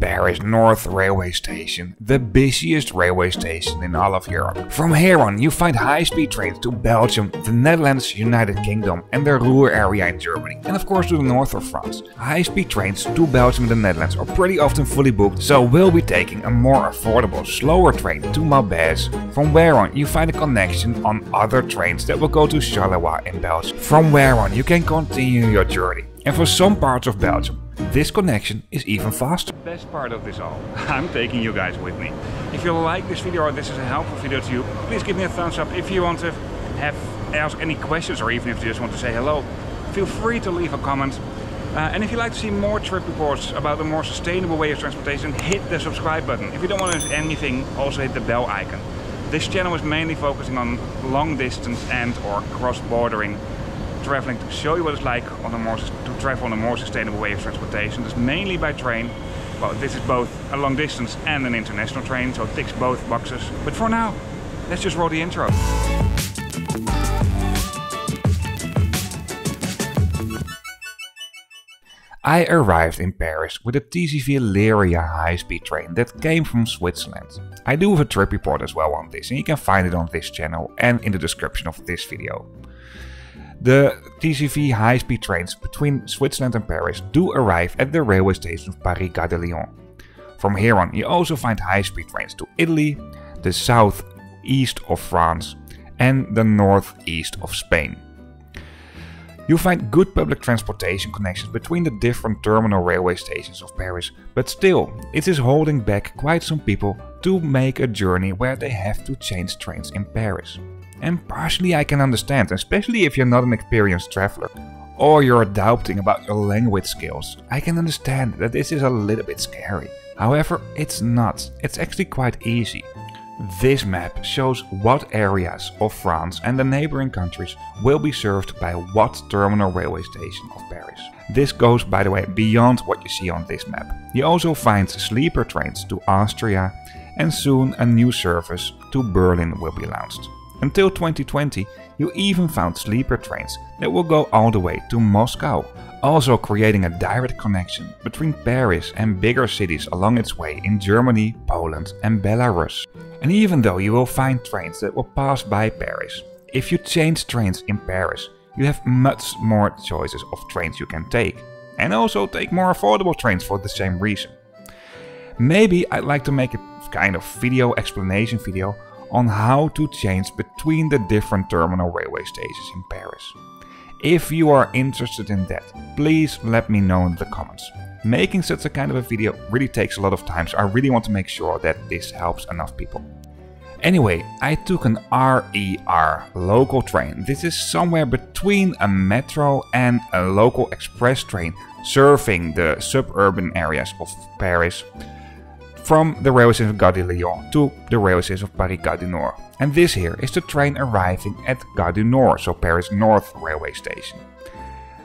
Paris North Railway Station, the busiest railway station in all of Europe. From here on you find high-speed trains to Belgium, the Netherlands, United Kingdom and the Ruhr area in Germany, and of course to the north of France. High-speed trains to Belgium and the Netherlands are pretty often fully booked, so we'll be taking a more affordable, slower train to Maubeuge, from where on you find a connection on other trains that will go to Charleroi in Belgium. From where on you can continue your journey, and for some parts of Belgium this connection is even faster. The best part of this all, I'm taking you guys with me. If you like this video or this is a helpful video to you, please give me a thumbs up. If you want to ask any questions or even if you just want to say hello, feel free to leave a comment. And if you'd like to see more trip reports about a more sustainable way of transportation, hit the subscribe button. If you don't want to miss anything, also hit the bell icon. This channel is mainly focusing on long distance and or cross-bordering traveling to show you what it's like on a more, to travel on a more sustainable way of transportation. It's mainly by train. Well, this is both a long distance and an international train, so it ticks both boxes. But for now, let's just roll the intro. I arrived in Paris with a TGV Lyria high-speed train that came from Switzerland. I do have a trip report as well on this, and you can find it on this channel and in the description of this video. The TGV high-speed trains between Switzerland and Paris do arrive at the railway station of Paris Gare de Lyon. From here on you also find high-speed trains to Italy, the south-east of France and the north-east of Spain. You'll find good public transportation connections between the different terminal railway stations of Paris, but still it is holding back quite some people to make a journey where they have to change trains in Paris. And partially I can understand, especially if you're not an experienced traveler or you're doubting about your language skills. I can understand that this is a little bit scary. However, it's not. It's actually quite easy. This map shows what areas of France and the neighboring countries will be served by what terminal railway station of Paris. This goes, by the way, beyond what you see on this map. You also find sleeper trains to Austria, and soon a new service to Berlin will be launched. Until 2020 you even found sleeper trains that will go all the way to Moscow, also creating a direct connection between Paris and bigger cities along its way in Germany, Poland and Belarus. And even though you will find trains that will pass by Paris, if you change trains in Paris you have much more choices of trains you can take, and also take more affordable trains for the same reason. Maybe I'd like to make a kind of video explanation video on how to change between the different terminal railway stations in Paris. If you are interested in that, please let me know in the comments. Making such a kind of a video really takes a lot of time, so I really want to make sure that this helps enough people. Anyway, I took an RER local train. This is somewhere between a metro and a local express train serving the suburban areas of Paris, from the railway station of Gare de Lyon to the railway station of Paris Gare du Nord. And this here is the train arriving at Gare du Nord, so Paris North Railway Station.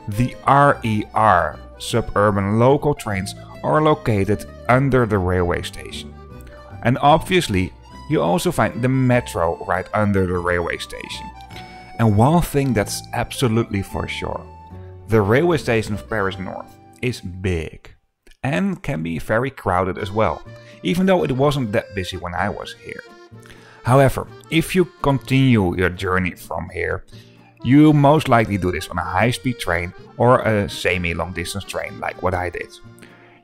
The RER suburban local trains are located under the railway station. And obviously you also find the metro right under the railway station. And one thing that's absolutely for sure, the railway station of Paris North is big and can be very crowded as well, even though it wasn't that busy when I was here. However, if you continue your journey from here, you most likely do this on a high-speed train or a semi-long-distance train like what I did.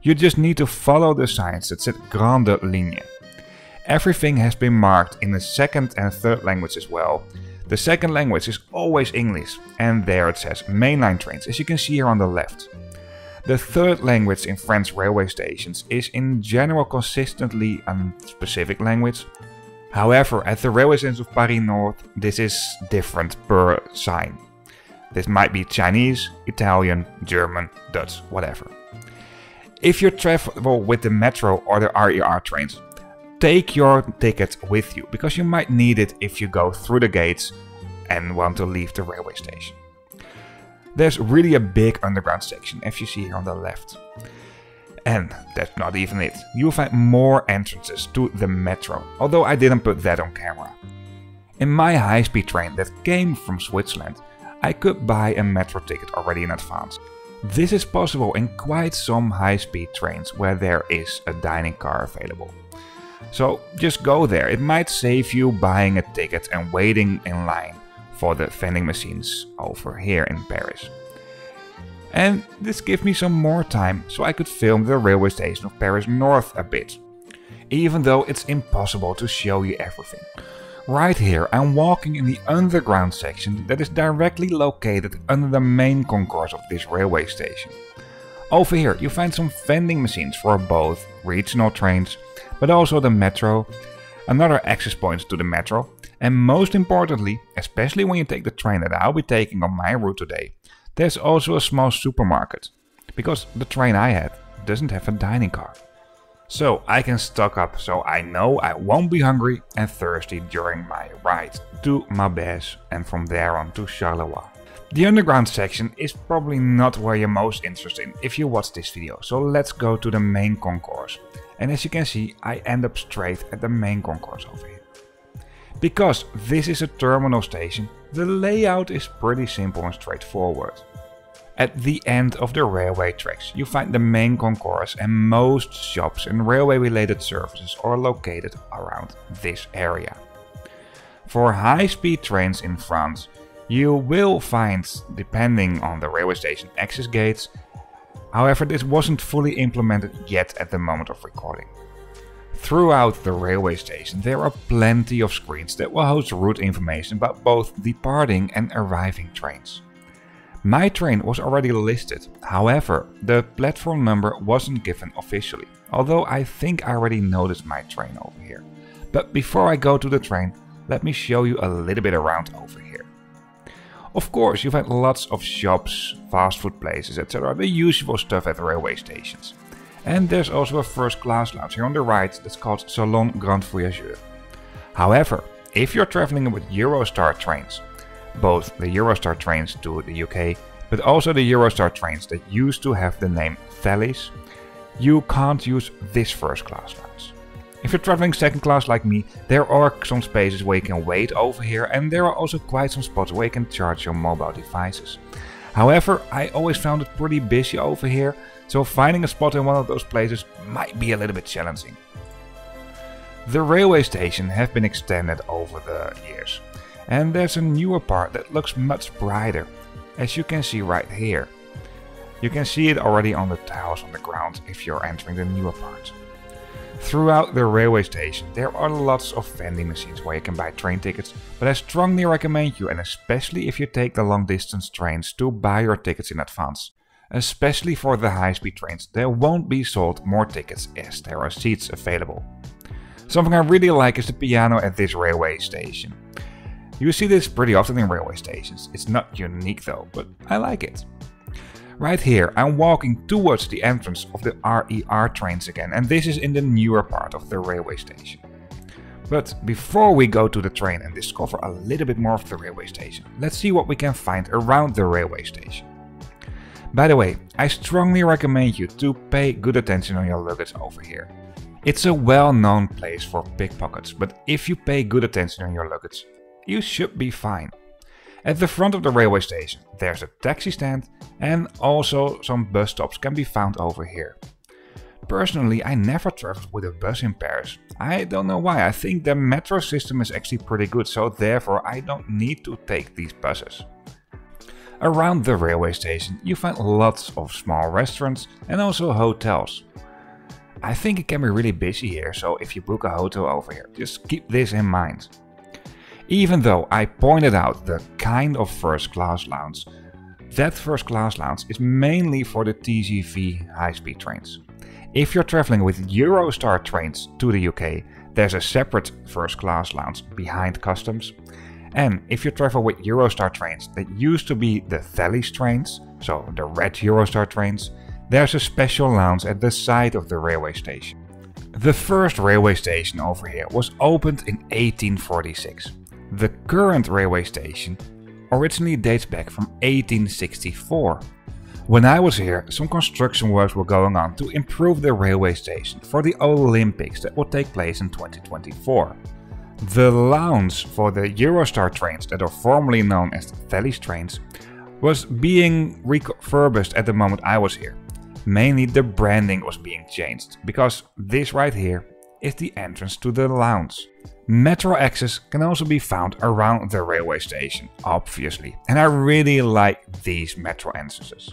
You just need to follow the signs that said Grande Ligne. Everything has been marked in the second and third language as well. The second language is always English, and there it says Mainline Trains, as you can see here on the left. The third language in French railway stations is in general consistently a specific language. However, at the railway stations of Paris North, this is different per sign. This might be Chinese, Italian, German, Dutch, whatever. If you travel with the metro or the RER trains, take your ticket with you, because you might need it if you go through the gates and want to leave the railway station. There's really a big underground section, as you see here on the left. And that's not even it. You'll find more entrances to the metro, although I didn't put that on camera. In my high-speed train that came from Switzerland, I could buy a metro ticket already in advance. This is possible in quite some high-speed trains where there is a dining car available. So just go there, it might save you buying a ticket and waiting in line for the vending machines over here in Paris. And this gave me some more time, so I could film the railway station of Paris North a bit. Even though it's impossible to show you everything. Right here I'm walking in the underground section that is directly located under the main concourse of this railway station. Over here you find some vending machines for both regional trains, but also the metro, another access point to the metro, and most importantly, especially when you take the train that I'll be taking on my route today, there's also a small supermarket, because the train I had doesn't have a dining car. So I can stock up, so I know I won't be hungry and thirsty during my ride to Maubeuge and from there on to Charleroi. The underground section is probably not where you're most interested in if you watch this video, so let's go to the main concourse. And as you can see, I end up straight at the main concourse over here. Because this is a terminal station, the layout is pretty simple and straightforward. At the end of the railway tracks you find the main concourse, and most shops and railway related services are located around this area. For high speed trains in France you will find, depending on the railway station, access gates. However, this wasn't fully implemented yet at the moment of recording. Throughout the railway station there are plenty of screens that will host route information about both departing and arriving trains. My train was already listed, however the platform number wasn't given officially, although I think I already noticed my train over here. But before I go to the train, let me show you a little bit around over here. Of course you find lots of shops, fast food places, etc, the usual stuff at the railway stations. And there's also a first class lounge here on the right that's called Salon Grand Voyageur. However, if you're traveling with Eurostar trains, both the Eurostar trains to the UK, but also the Eurostar trains that used to have the name Thalys, you can't use this first class lounge. If you're traveling second class like me, there are some spaces where you can wait over here, and there are also quite some spots where you can charge your mobile devices. However, I always found it pretty busy over here, so finding a spot in one of those places might be a little bit challenging. The railway station have been extended over the years. And there's a newer part that looks much brighter, as you can see right here. You can see it already on the tiles on the ground if you're entering the newer part. Throughout the railway station there are lots of vending machines where you can buy train tickets, but I strongly recommend you, and especially if you take the long distance trains, to buy your tickets in advance. Especially for the high speed trains, there won't be sold more tickets as there are seats available. Something I really like is the piano at this railway station. You see this pretty often in railway stations, it's not unique though, but I like it. Right here I'm walking towards the entrance of the RER trains again, and this is in the newer part of the railway station. But before we go to the train and discover a little bit more of the railway station, let's see what we can find around the railway station. By the way, I strongly recommend you to pay good attention on your luggage over here. It's a well-known place for pickpockets, but if you pay good attention on your luggage, you should be fine. At the front of the railway station there's a taxi stand, and also some bus stops can be found over here. Personally, I never traveled with a bus in Paris. I don't know why, I think the metro system is actually pretty good, so therefore I don't need to take these buses. Around the railway station you find lots of small restaurants and also hotels. I think it can be really busy here, so if you book a hotel over here, just keep this in mind. Even though I pointed out the kind of first class lounge, that first class lounge is mainly for the TGV high-speed trains. If you're traveling with Eurostar trains to the UK, there's a separate first class lounge behind customs. And if you travel with Eurostar trains that used to be the Thalys trains, so the red Eurostar trains, there's a special lounge at the side of the railway station. The first railway station over here was opened in 1846. The current railway station originally dates back from 1864. When I was here, some construction works were going on to improve the railway station for the Olympics that will take place in 2024. The lounge for the Eurostar trains that are formerly known as the Thalys trains was being refurbished at the moment I was here. Mainly the branding was being changed, because this right here is the entrance to the lounge. Metro access can also be found around the railway station, obviously, and I really like these metro entrances.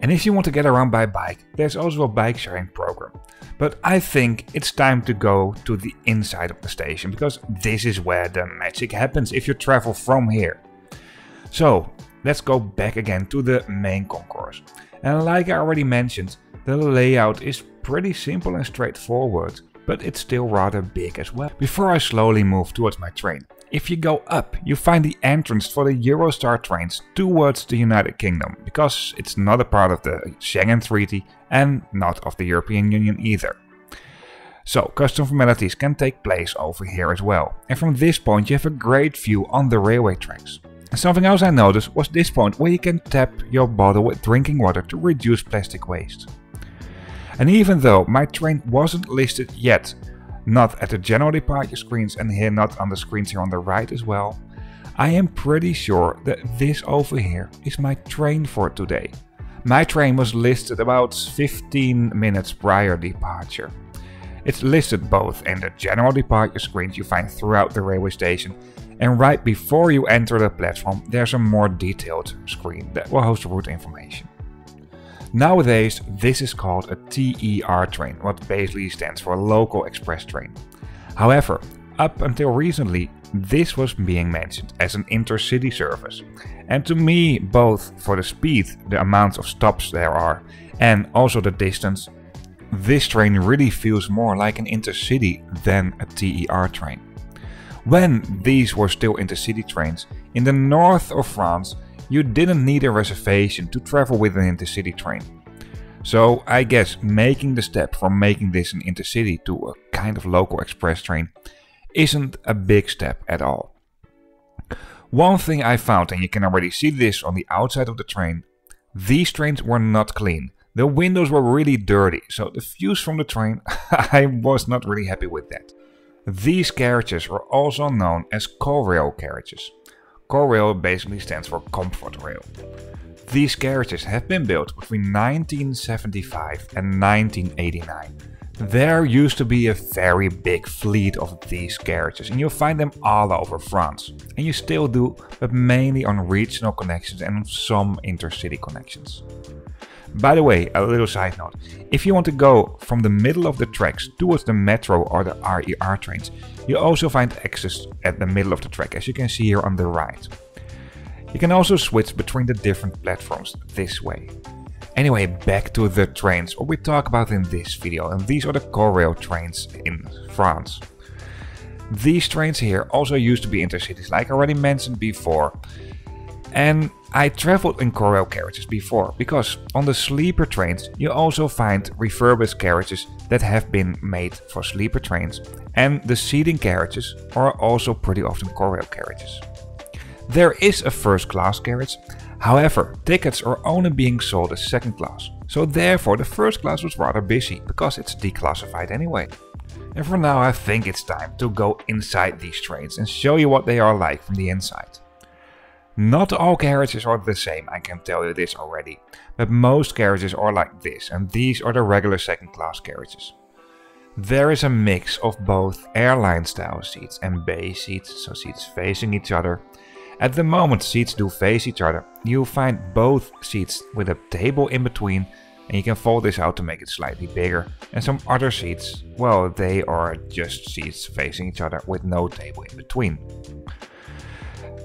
And if you want to get around by bike, there's also a bike sharing program. But I think it's time to go to the inside of the station, because this is where the magic happens if you travel from here. So let's go back again to the main concourse. And like I already mentioned, the layout is pretty simple and straightforward, but it's still rather big as well. Before I slowly move towards my train, if you go up, you find the entrance for the Eurostar trains towards the United Kingdom, because it's not a part of the Schengen Treaty and not of the European Union either. So custom formalities can take place over here as well, and from this point you have a great view on the railway tracks. And something else I noticed was this point where you can tap your bottle with drinking water to reduce plastic waste. And even though my train wasn't listed yet, not at the general departure screens and here not on the screens here on the right as well, I am pretty sure that this over here is my train for today. My train was listed about 15 minutes prior departure. It's listed both in the general departure screens you find throughout the railway station, and right before you enter the platform there's a more detailed screen that will host route information. Nowadays, this is called a TER train, what basically stands for local express train. However, up until recently, this was being mentioned as an intercity service. And to me, both for the speed, the amount of stops there are, and also the distance, this train really feels more like an intercity than a TER train. When these were still intercity trains, in the north of France, you didn't need a reservation to travel with an intercity train. So I guess making the step from making this an intercity to a kind of local express train isn't a big step at all. One thing I found, and you can already see this on the outside of the train, these trains were not clean. The windows were really dirty, so the views from the train, I was not really happy with that. These carriages were also known as Corail carriages. Corail basically stands for comfort rail. These carriages have been built between 1975 and 1989. There used to be a very big fleet of these carriages, and you'll find them all over France. And you still do, but mainly on regional connections and on some intercity connections. By the way, a little side note, if you want to go from the middle of the tracks towards the metro or the RER trains, you also find access at the middle of the track, as you can see here on the right. You can also switch between the different platforms this way. Anyway, back to the trains, what we talk about in this video, and these are the Corail trains in France. These trains here also used to be intercities, like I already mentioned before. And I traveled in Corail carriages before, because on the sleeper trains you also find refurbished carriages that have been made for sleeper trains, and the seating carriages are also pretty often Corail carriages. There is a first class carriage, however tickets are only being sold as second class, so therefore the first class was rather busy, because it's declassified anyway. And for now I think it's time to go inside these trains and show you what they are like from the inside. Not all carriages are the same, I can tell you this already, but most carriages are like this, and these are the regular second class carriages. There is a mix of both airline style seats and bay seats, so seats facing each other. At the moment seats do face each other, you find both seats with a table in between, and you can fold this out to make it slightly bigger, and some other seats, well, they are just seats facing each other with no table in between.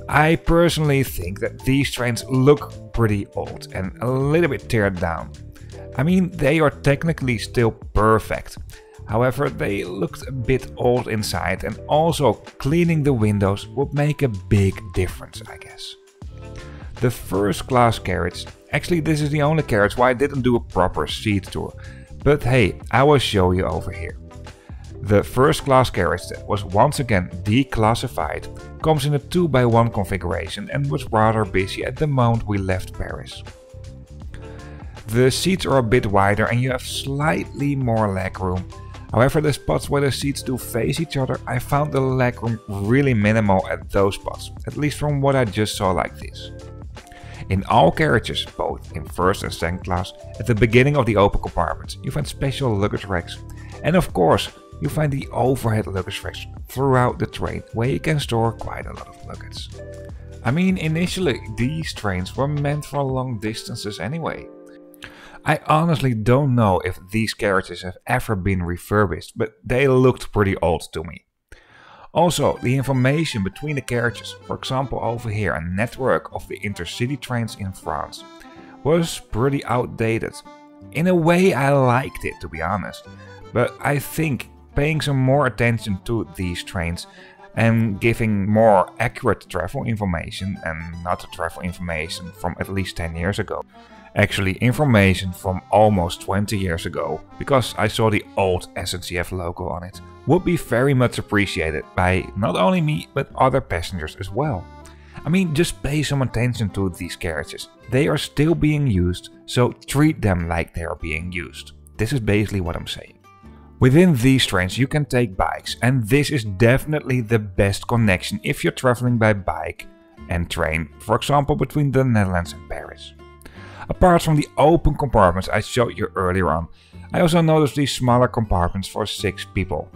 I personally think that these trains look pretty old and a little bit teared down. I mean, they are technically still perfect. However, they looked a bit old inside, and also cleaning the windows would make a big difference, I guess. The first class carriage, actually this is the only carriage why I didn't do a proper seat tour. But hey, I will show you over here. The first class carriage that was once again declassified comes in a 2x1 configuration and was rather busy at the moment we left Paris. The seats are a bit wider and you have slightly more legroom. However, the spots where the seats do face each other, I found the legroom really minimal at those spots, at least from what I just saw like this. In all carriages, both in first and second class, at the beginning of the open compartments you find special luggage racks. And of course, you find the overhead luggage racks throughout the train, where you can store quite a lot of luggage. I mean, initially these trains were meant for long distances anyway. I honestly don't know if these carriages have ever been refurbished, but they looked pretty old to me. Also, the information between the carriages, for example over here a network of the Intercity trains in France, was pretty outdated. In a way I liked it, to be honest, but I think paying some more attention to these trains and giving more accurate travel information, and not the travel information from at least 10 years ago, actually information from almost 20 years ago, because I saw the old SNCF logo on it, would be very much appreciated by not only me but other passengers as well. I mean, just pay some attention to these carriages. They are still being used, so treat them like they are being used. This is basically what I'm saying. Within these trains you can take bikes, and this is definitely the best connection if you're traveling by bike and train, for example between the Netherlands and Paris. Apart from the open compartments I showed you earlier on, I also noticed these smaller compartments for 6 people.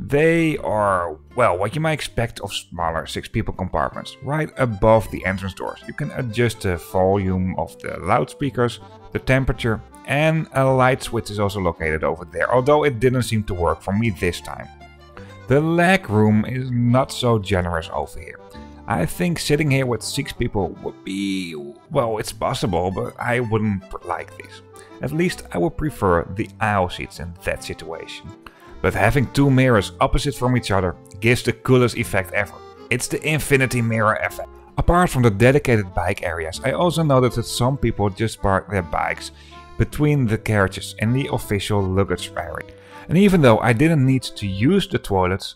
They are, well, what you might expect of smaller 6 people compartments. Right above the entrance doors you can adjust the volume of the loudspeakers, the temperature, and a light switch is also located over there, although it didn't seem to work for me this time. The leg room is not so generous over here. I think sitting here with 6 people would be, well, it's possible, but I wouldn't like this. At least I would prefer the aisle seats in that situation. But having 2 mirrors opposite from each other gives the coolest effect ever. It's the infinity mirror effect. Apart from the dedicated bike areas, I also noticed that some people just park their bikes between the carriages and the official luggage area. And even though I didn't need to use the toilets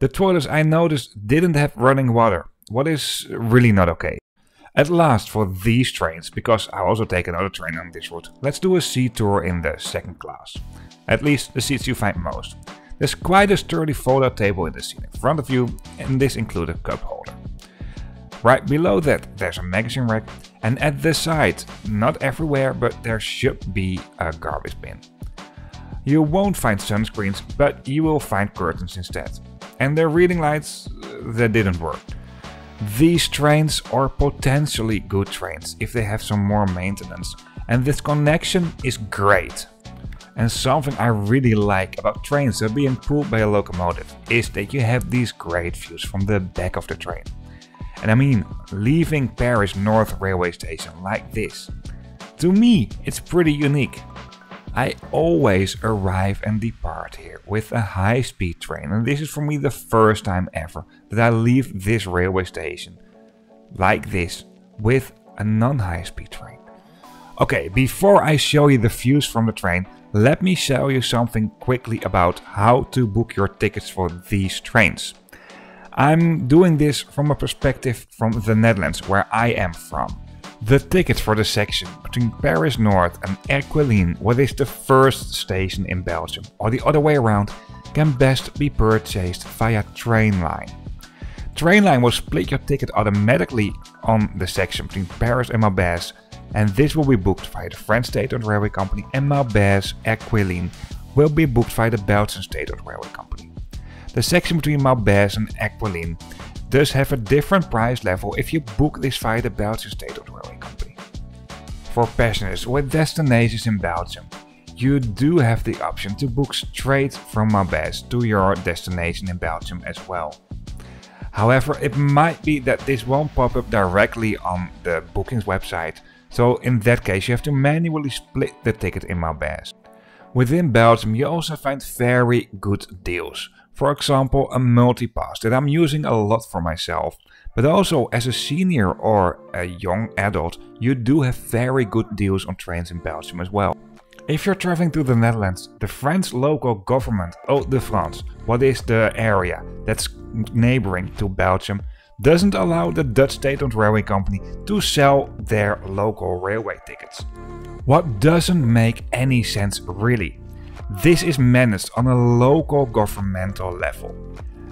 I noticed didn't have running water. What is really not okay. At last, for these trains, because I also take another train on this route, let's do a sea tour in the second class. At least the seats you find most. There's quite a sturdy fold-out table in the seat in front of you, and this includes a cup holder. Right below that there's a magazine rack, and at the side, not everywhere, but there should be a garbage bin. You won't find sunscreens, but you will find curtains instead. And their reading lights, that didn't work. These trains are potentially good trains if they have some more maintenance, and this connection is great. And something I really like about trains that are being pulled by a locomotive is that you have these great views from the back of the train. And I mean, leaving Paris North Railway Station like this, to me it's pretty unique. I always arrive and depart here with a high-speed train, and this is for me the first time ever that I leave this railway station like this with a non-high-speed train. Okay, before I show you the views from the train, let me show you something quickly about how to book your tickets for these trains. I'm doing this from a perspective from the Netherlands, where I am from. The tickets for the section between Paris North and Erquelinnes, what is the first station in Belgium, or the other way around, can best be purchased via Trainline. Trainline will split your ticket automatically on the section between Paris and Maubeuge, and this will be booked via the French state-owned railway company, and Maubeuge Erquelinnes will be booked via the Belgian state-owned railway company. The section between Maubeuge and Erquelinnes does have a different price level if you book this via the Belgian state-owned railway company. For passengers with destinations in Belgium, you do have the option to book straight from Maubeuge to your destination in Belgium as well. However, it might be that this won't pop up directly on the bookings website, so in that case you have to manually split the ticket in Maubeuge. Within Belgium you also find very good deals. For example, a multipass that I'm using a lot for myself, but also as a senior or a young adult, you do have very good deals on trains in Belgium as well. If you're traveling to the Netherlands, the French local government, Haut de France, what is the area that's neighboring to Belgium, doesn't allow the Dutch state-owned railway company to sell their local railway tickets. What doesn't make any sense really. This is managed on a local governmental level.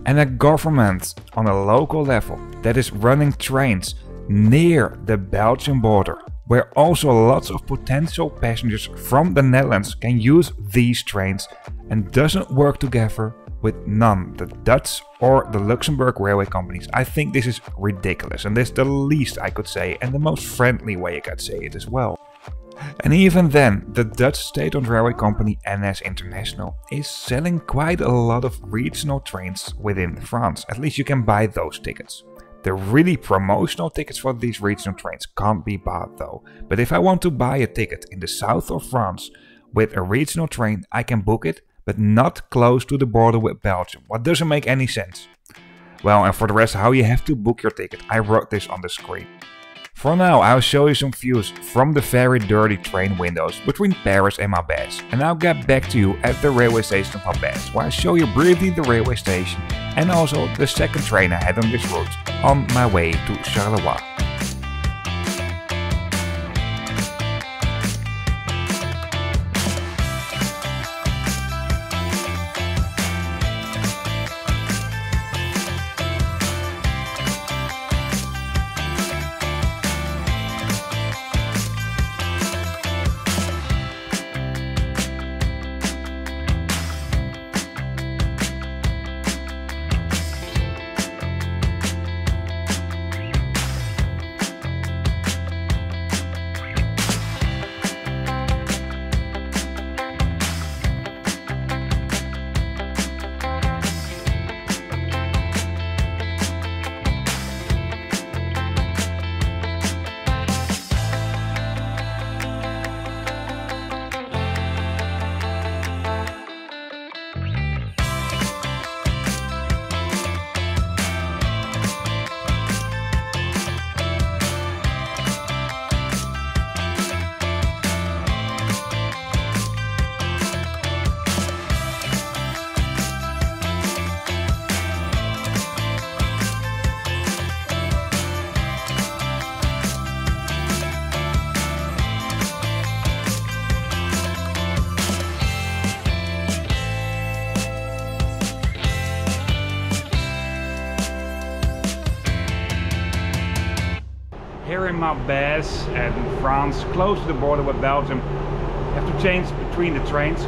And a government on a local level that is running trains near the Belgian border, where also lots of potential passengers from the Netherlands can use these trains, and doesn't work together with none, the Dutch or the Luxembourg railway companies. I think this is ridiculous, and this is the least I could say, and the most friendly way I could say it as well. And even then, the Dutch state-owned railway company NS International is selling quite a lot of regional trains within France. At least you can buy those tickets. The really promotional tickets for these regional trains can't be bought though. But if I want to buy a ticket in the south of France with a regional train, I can book it, but not close to the border with Belgium. What doesn't make any sense. Well, and for the rest, how you have to book your ticket, I wrote this on the screen. For now, I'll show you some views from the very dirty train windows between Paris and Maubeuge, and I'll get back to you at the railway station of Maubeuge, where I show you briefly the railway station and also the second train I had on this route on my way to Charleroi. Here in Maubeuge and France, close to the border with Belgium, you have to change between the trains.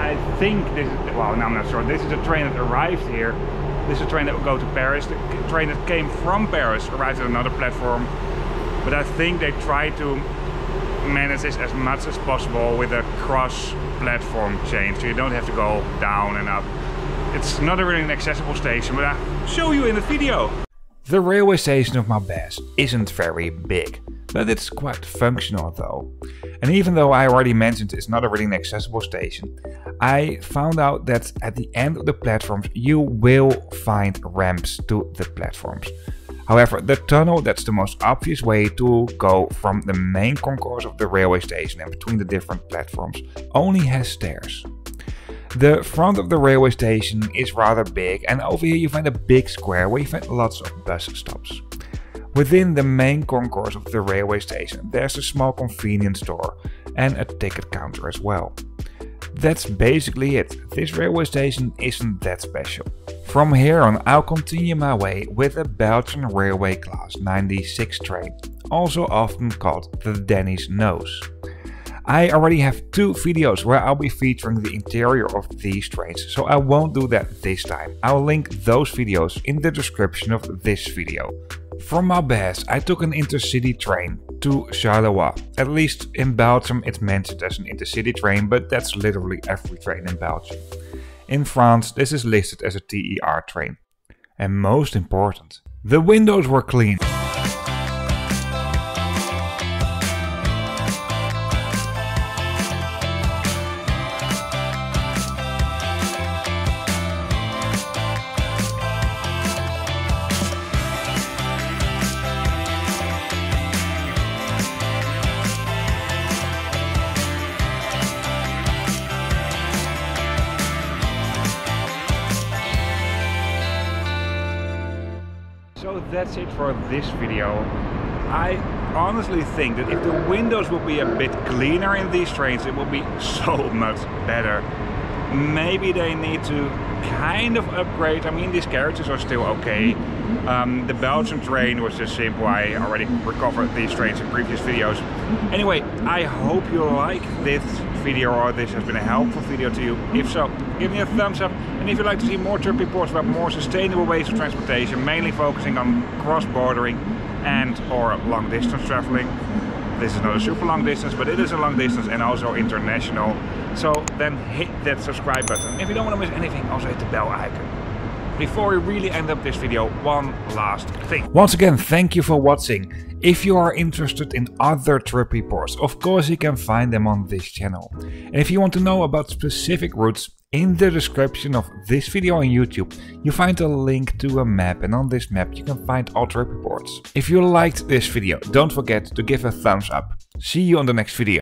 I think this is, well, no, I'm not sure. This is a train that arrived here. This is a train that will go to Paris. The train that came from Paris arrived at another platform. But I think they try to manage this as much as possible with a cross-platform change, so you don't have to go down and up. It's not really an accessible station, but I'll show you in the video. The railway station of Maubeuge isn't very big, but it's quite functional though. And even though I already mentioned it's not a really accessible station, I found out that at the end of the platforms you will find ramps to the platforms. However, the tunnel, that's the most obvious way to go from the main concourse of the railway station and between the different platforms, only has stairs. The front of the railway station is rather big, and over here you find a big square where you find lots of bus stops. Within the main concourse of the railway station there's a small convenience store and a ticket counter as well. That's basically it. This railway station isn't that special. From here on I'll continue my way with a Belgian railway class 96 train, also often called the Dannine's Nose. I already have two videos where I'll be featuring the interior of these trains, so I won't do that this time. I'll link those videos in the description of this video. From Maubeuge I took an intercity train to Charleroi. At least in Belgium it's mentioned as an intercity train, but that's literally every train in Belgium. In France this is listed as a TER train. And most important, the windows were clean. That's it for this video. I honestly think that if the windows would be a bit cleaner in these trains, it would be so much better. Maybe they need to kind of upgrade. I mean, these carriages are still okay, The Belgian train was just simple. I already recovered these trains in previous videos. Anyway, I hope you like this video, or this has been a helpful video to you. If so, give me a thumbs up. And if you'd like to see more trip reports about more sustainable ways of transportation, mainly focusing on cross-bordering and or long-distance traveling. This is not a super long distance, but it is a long distance and also international. So then hit that subscribe button. If you don't want to miss anything, also hit the bell icon. Before we really end up this video, one last thing. Once again, thank you for watching. If you are interested in other trip reports, of course you can find them on this channel. And if you want to know about specific routes, in the description of this video on YouTube, you find a link to a map, and on this map you can find all trip reports. If you liked this video, don't forget to give a thumbs up. See you on the next video.